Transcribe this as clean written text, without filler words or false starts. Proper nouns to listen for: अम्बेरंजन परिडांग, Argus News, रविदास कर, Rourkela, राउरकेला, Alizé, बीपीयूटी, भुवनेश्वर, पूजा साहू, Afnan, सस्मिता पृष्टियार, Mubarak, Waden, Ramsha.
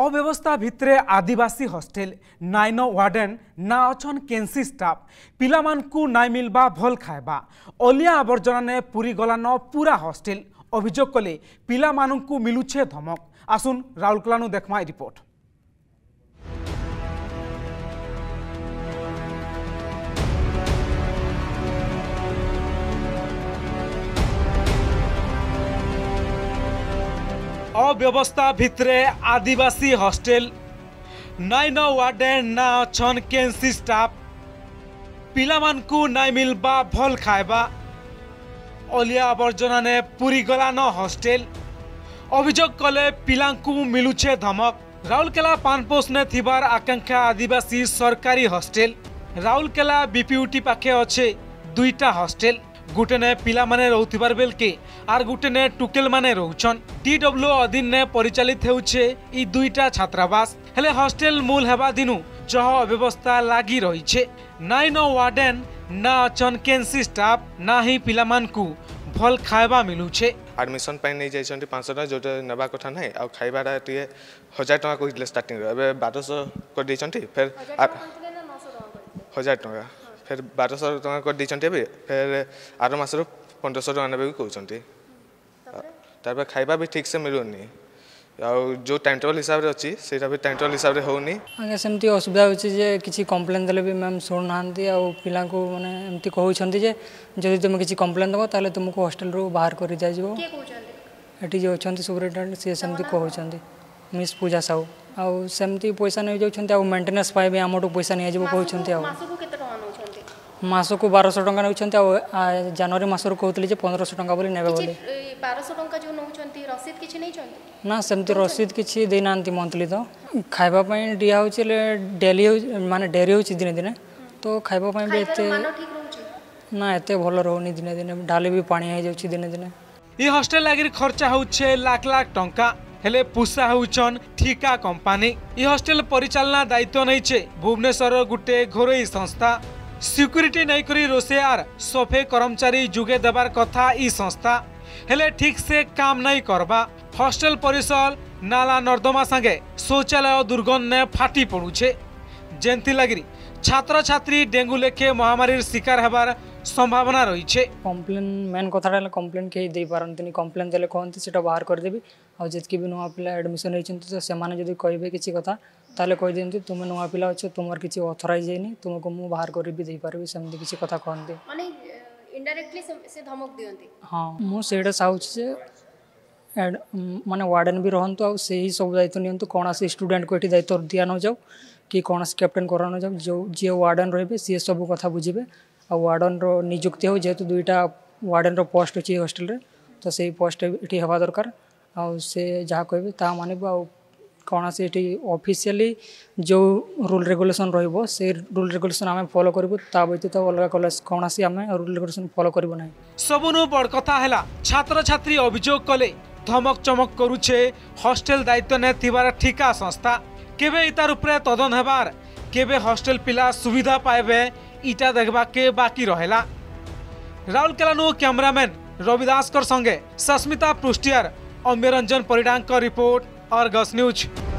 अव्यवस्था भितरे आदिवासी hostel nine warden ना अछन केन्सी स्टाफ पिला मानकु नाइ मिलबा भल खाएबा अलिया आवर्जना ने पूरी गलान पूरा हॉस्टेल अभियोग कले पिला मानकु मिलुछे धमक। आसुन राउरकेलानु देखमा रिपोर्ट। अव्यवस्था भितरे आदिवासी हॉस्टेल नाइन वार्डन ना अछन केन्सी स्टाफ पिला मानकु नाइ मिलबा भल खाएबा अलिया आवर्जना ने पूरी गलान हॉस्टेल अभियोग कले पिलांकु मिलुछे धमक। राउरकेला पानपोस ने थिबार आकांक्षा आदिवासी सरकारी हॉस्टेल राउरकेला बीपीयूटी पाखे अच्छे दुईटा हॉस्टेल गुटे ने पिला माने रोथिबार बेल के आर गुटे ने टुकेल माने रोचन टीडब्ल्यू अधीन ने परिचालित होउछे ई दुईटा छात्रावास हेले हॉस्टेल मूल हेबा दिनु जह अव्यवस्था लागी रहीछे। नाइन वार्डन ना अचन केन्सी स्टाफ ना ही पिला मानकु भल खाइबा मिलुछे। एडमिशन नहीं जाइए 500 जो नवा कथा ना आ खाइबा टे 1000 टका कहते स्टार्टिंग ए 1200 कर देछंती फेर 1000 टका फिर 1200 टका कर देछंती फेर आरो मास 1500 टका ने भी कहउछंती तापर खाइबा भी ठीक से मिलुनी आ जो टाइम टेबल हिसाब रे अछि सेटा भी टाइम टेबल हिसाब रे होउनी आगे सेमती असुविधा होछि जे किछि कंप्लेन देले भी मैम सुन नांती आ पिला को माने एमती कहउछंती जे जदि तुम किछि कंप्लेन दबो ताले तुमको हॉस्टल रो बाहर करि जाय जबो के कहउछंती एटी जे होछंती सुपरिटेंडेंट से सेमती कहउछंती मिस पूजा साहू आ सेमती पैसा नै जाउछंती आ मेंटेनेंस पाए भी हमटो पैसा नै जबो कहउछंती आ मासो को केते टका नउछंती मासो को 1200 टका नउछंती आ जनवरी मास रो कहतले जे 1500 टका बोली नेबे बोली 1200 टका जो नउछंती रसीद किछि नै चंती ना सेमती रसीद किसी देना मंथली तो खाइबापी दिया डेली माने डेरी हो दिने दिने तो खाइबापी भी एते ना एते भल रोनी दिने दिने डाली भी पानी हो जाउछि दिने दिने। ई हॉस्टेल लागिर खर्चा होउछे लाख लाख टंका हेले पुसा होउछन ठिका कंपनी। ई हॉस्टेल परिचालना दायित्व नैछे भुवनेश्वर गुटे घरोई संस्था सिक्यूरिटी नै करी रोसेयार सफे कर्मचारी जुगे देबार कथा ई संस्था हेले ठीक से काम नहीं करवा। हॉस्टेल परिसर नाला नर्दमा संगे शौचालय दुर्गंध ने फाटी पड़ुछे जेंती लगिरी छात्र छात्री डेंगू लेखे महामारी शिकार हेबार संभावना रही है। कंप्लेन मेन कथा कंप्लेन कहीं दे पारती कंप्लेन देले कहते सीटा बाहर करदेवी आ जितकी भी नुआ पिला एडमिशन होती से कहे किसी कथा ताले कह दिखती तुम नुआ पिला अच्छे तुम किसी अथोराइज है तुमको मुझे बाहर करपरि सेमती किसी कथा कहते इनडायरेक्टली से धमक दियंती। हां मु सेडा साउच से माने वार्डन भी रहंतु आ सेही सब दायित्व नियंतु कोनोसी स्टूडेंट को एठी दायित्व दिया न जाऊ कि कोनोसी कैप्टन करा न जाऊ जो जे वार्डन रहबे से सब कथा बुझिबे आ वार्डन रो नियुक्ति हो जेतु दुईटा वार्डन रो पोस्ट अछि हॉस्टल रे तो सेही पोस्ट एठी हेबा दरकार आ से जहा कहबे ता मानिबो आ कोनोसी एठी ऑफिशियली जो रूल रेगुलेशन रहबो से रूल रेगुलेशन आमे फॉलो करबो ता बयत अलग कॉलेज कोनोसी आमे रूल रेगुलेशन फॉलो करबो नै। सबनु बड़ कथा हैला छात्र छात्री अभियोग कले धमक चमक करूछे हॉस्टेल दायित्व ने थिबार ठिका संस्था केबे इतार उपरे तदन हेबार केबे हॉस्टेल पिला सुविधा पाएबे इटा देखबा के बाकी रहेला। राउरकेलानु कैमरामैन रविदास कर संगे सस्मिता पृष्टियार अम्बेरंजन परिडांग का रिपोर्ट आर्गस न्यूज।